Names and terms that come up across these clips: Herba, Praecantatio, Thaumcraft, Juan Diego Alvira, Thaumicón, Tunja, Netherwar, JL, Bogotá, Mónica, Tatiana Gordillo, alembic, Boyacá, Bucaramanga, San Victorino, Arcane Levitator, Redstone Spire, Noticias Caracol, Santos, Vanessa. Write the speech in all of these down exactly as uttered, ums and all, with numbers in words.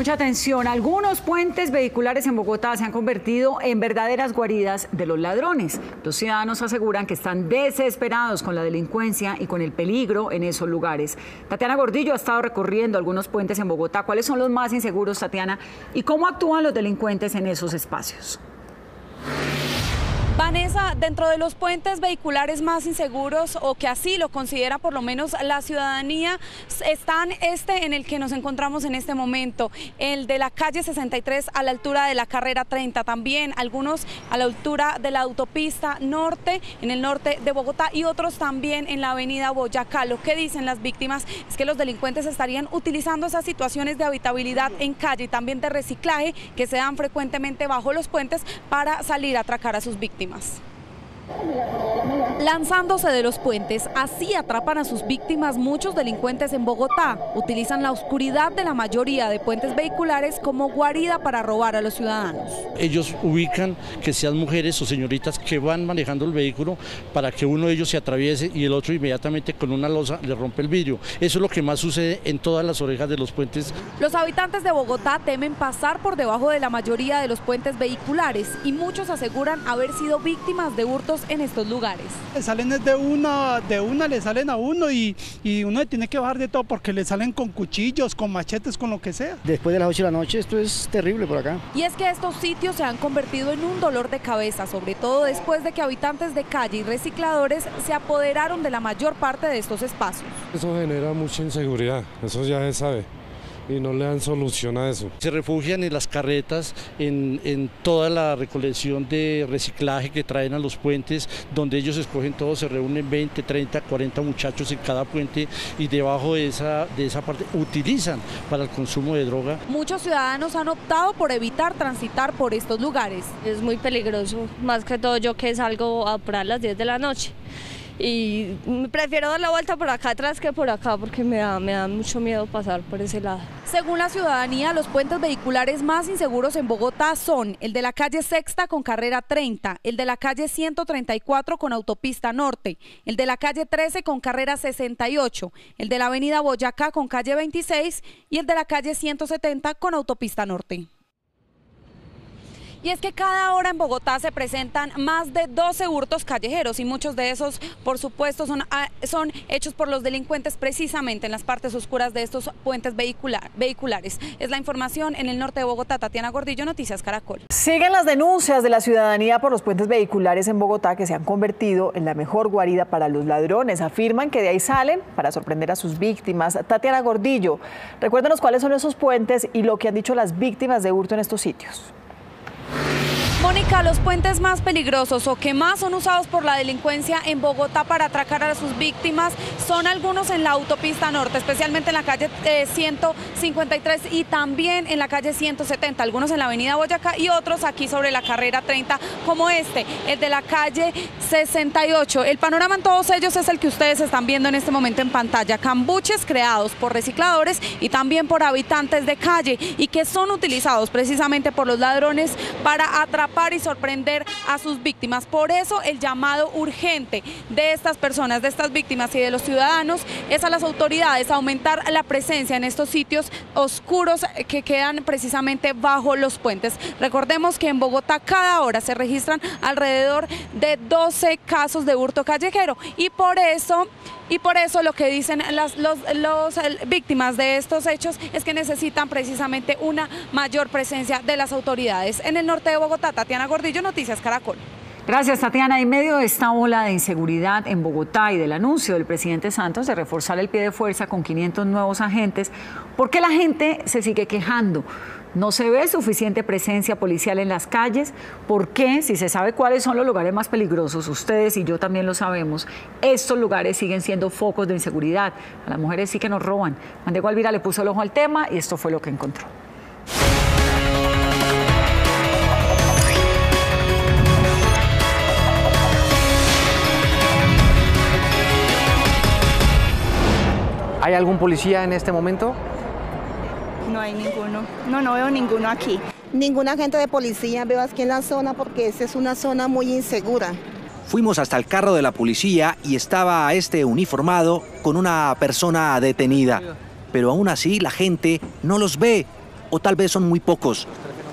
Mucha atención, algunos puentes vehiculares en Bogotá se han convertido en verdaderas guaridas de los ladrones. Los ciudadanos aseguran que están desesperados con la delincuencia y con el peligro en esos lugares. Tatiana Gordillo ha estado recorriendo algunos puentes en Bogotá. ¿Cuáles son los más inseguros, Tatiana? ¿Y cómo actúan los delincuentes en esos espacios? Vanessa, dentro de los puentes vehiculares más inseguros, o que así lo considera por lo menos la ciudadanía, están este en el que nos encontramos en este momento, el de la calle sesenta y tres a la altura de la carrera treinta, también algunos a la altura de la autopista norte, en el norte de Bogotá, y otros también en la avenida Boyacá. Lo que dicen las víctimas es que los delincuentes estarían utilizando esas situaciones de habitabilidad en calle y también de reciclaje que se dan frecuentemente bajo los puentes para salir a atracar a sus víctimas. Lanzándose de los puentes, así atrapan a sus víctimas muchos delincuentes en Bogotá. Utilizan la oscuridad de la mayoría de puentes vehiculares como guarida para robar a los ciudadanos. Ellos ubican que sean mujeres o señoritas que van manejando el vehículo para que uno de ellos se atraviese y el otro inmediatamente con una losa le rompe el vidrio. Eso es lo que más sucede en todas las orejas de los puentes. Los habitantes de Bogotá temen pasar por debajo de la mayoría de los puentes vehiculares y muchos aseguran haber sido víctimas de hurtos en estos lugares. Le salen de una, de una le salen a uno y, y uno tiene que bajar de todo porque le salen con cuchillos, con machetes, con lo que sea. Después de las ocho de la noche esto es terrible por acá. Y es que estos sitios se han convertido en un dolor de cabeza, sobre todo después de que habitantes de calle y recicladores se apoderaron de la mayor parte de estos espacios. Eso genera mucha inseguridad, eso ya se sabe. Y no le dan solución a eso. Se refugian en las carretas, en, en toda la recolección de reciclaje que traen a los puentes, donde ellos escogen todo, se reúnen veinte, treinta, cuarenta muchachos en cada puente y debajo de esa, de esa parte utilizan para el consumo de droga. Muchos ciudadanos han optado por evitar transitar por estos lugares. Es muy peligroso, más que todo yo que salgo a operar a las diez de la noche. Y prefiero dar la vuelta por acá atrás que por acá porque me da, me da mucho miedo pasar por ese lado. Según la ciudadanía, los puentes vehiculares más inseguros en Bogotá son el de la calle Sexta con carrera treinta, el de la calle ciento treinta y cuatro con autopista norte, el de la calle trece con carrera sesenta y ocho, el de la avenida Boyacá con calle veintiséis y el de la calle ciento setenta con autopista norte. Y es que cada hora en Bogotá se presentan más de doce hurtos callejeros y muchos de esos, por supuesto, son, son hechos por los delincuentes precisamente en las partes oscuras de estos puentes vehicular, vehiculares. Es la información en el norte de Bogotá. Tatiana Gordillo, Noticias Caracol. Siguen las denuncias de la ciudadanía por los puentes vehiculares en Bogotá que se han convertido en la mejor guarida para los ladrones. Afirman que de ahí salen para sorprender a sus víctimas. Tatiana Gordillo, recuérdanos cuáles son esos puentes y lo que han dicho las víctimas de hurto en estos sitios. Mónica, los puentes más peligrosos o que más son usados por la delincuencia en Bogotá para atracar a sus víctimas son algunos en la autopista norte, especialmente en la calle eh, ciento cincuenta y tres y también en la calle ciento setenta, algunos en la avenida Boyacá y otros aquí sobre la carrera treinta, como este, el de la calle sesenta y ocho. El panorama en todos ellos es el que ustedes están viendo en este momento en pantalla, cambuches creados por recicladores y también por habitantes de calle y que son utilizados precisamente por los ladrones para atrapar y sorprender a sus víctimas. Por eso el llamado urgente de estas personas, de estas víctimas y de los ciudadanos es a las autoridades aumentar la presencia en estos sitios oscuros que quedan precisamente bajo los puentes. Recordemos que en Bogotá cada hora se registran alrededor de doce casos de hurto callejero y por eso... Y por eso lo que dicen las los, los, víctimas de estos hechos es que necesitan precisamente una mayor presencia de las autoridades. En el norte de Bogotá, Tatiana Gordillo, Noticias Caracol. Gracias, Tatiana. En medio de esta ola de inseguridad en Bogotá y del anuncio del presidente Santos de reforzar el pie de fuerza con quinientos nuevos agentes, ¿por qué la gente se sigue quejando? ¿No se ve suficiente presencia policial en las calles? ¿Por qué? Si se sabe cuáles son los lugares más peligrosos, ustedes y yo también lo sabemos, estos lugares siguen siendo focos de inseguridad. A las mujeres sí que nos roban. Juan Diego Alvira le puso el ojo al tema y esto fue lo que encontró. ¿Hay algún policía en este momento? No hay ninguno, no, no veo ninguno aquí. Ningún agente de policía veo aquí en la zona porque esta es una zona muy insegura. Fuimos hasta el carro de la policía y estaba a este uniformado con una persona detenida. Pero aún así la gente no los ve. o tal vez son muy pocos.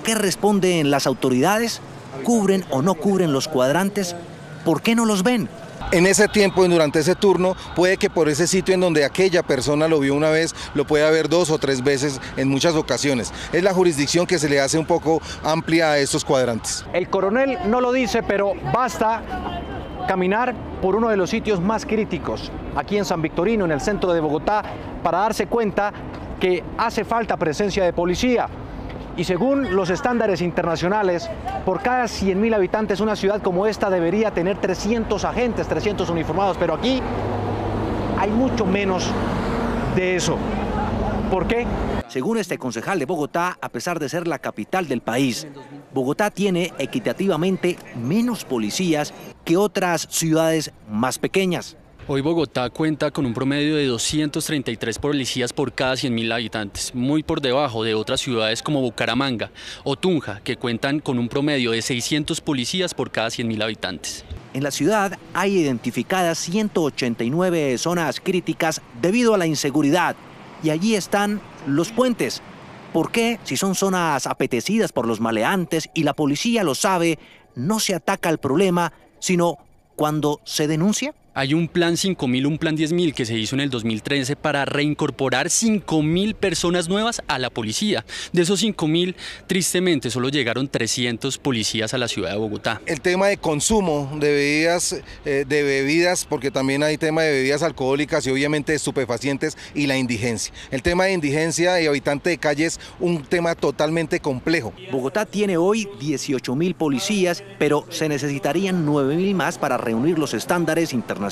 ¿Qué responden las autoridades? ¿Cubren o no cubren los cuadrantes? ¿Por qué no los ven? En ese tiempo y durante ese turno, puede que por ese sitio en donde aquella persona lo vio una vez, lo pueda ver dos o tres veces en muchas ocasiones. Es la jurisdicción que se le hace un poco amplia a estos cuadrantes. El coronel no lo dice, pero basta caminar por uno de los sitios más críticos, aquí en San Victorino, en el centro de Bogotá, para darse cuenta que hace falta presencia de policía. Y según los estándares internacionales, por cada cien mil habitantes una ciudad como esta debería tener trescientos agentes, trescientos uniformados, pero aquí hay mucho menos de eso. ¿Por qué? Según este concejal de Bogotá, a pesar de ser la capital del país, Bogotá tiene equitativamente menos policías que otras ciudades más pequeñas. Hoy Bogotá cuenta con un promedio de doscientos treinta y tres policías por cada cien mil habitantes, muy por debajo de otras ciudades como Bucaramanga o Tunja, que cuentan con un promedio de seiscientos policías por cada cien mil habitantes. En la ciudad hay identificadas ciento ochenta y nueve zonas críticas debido a la inseguridad, y allí están los puentes. ¿Por qué, si son zonas apetecidas por los maleantes y la policía lo sabe, no se ataca al problema, sino cuando se denuncia? Hay un plan cinco mil, un plan diez mil que se hizo en el dos mil trece para reincorporar cinco mil personas nuevas a la policía. De esos cinco mil, tristemente, solo llegaron trescientos policías a la ciudad de Bogotá. El tema de consumo de bebidas, eh, de bebidas, porque también hay tema de bebidas alcohólicas y obviamente estupefacientes, y la indigencia. El tema de indigencia y habitante de calle es un tema totalmente complejo. Bogotá tiene hoy dieciocho mil policías, pero se necesitarían nueve mil más para reunir los estándares internacionales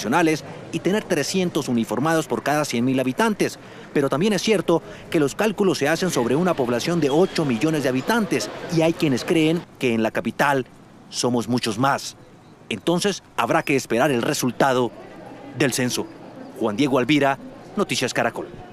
y tener trescientos uniformados por cada cien mil habitantes. Pero también es cierto que los cálculos se hacen sobre una población de ocho millones de habitantes y hay quienes creen que en la capital somos muchos más. Entonces habrá que esperar el resultado del censo. Juan Diego Alvira, Noticias Caracol.